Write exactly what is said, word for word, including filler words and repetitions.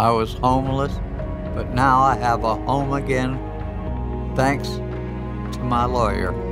I was homeless, but now I have a home again, thanks to my lawyer.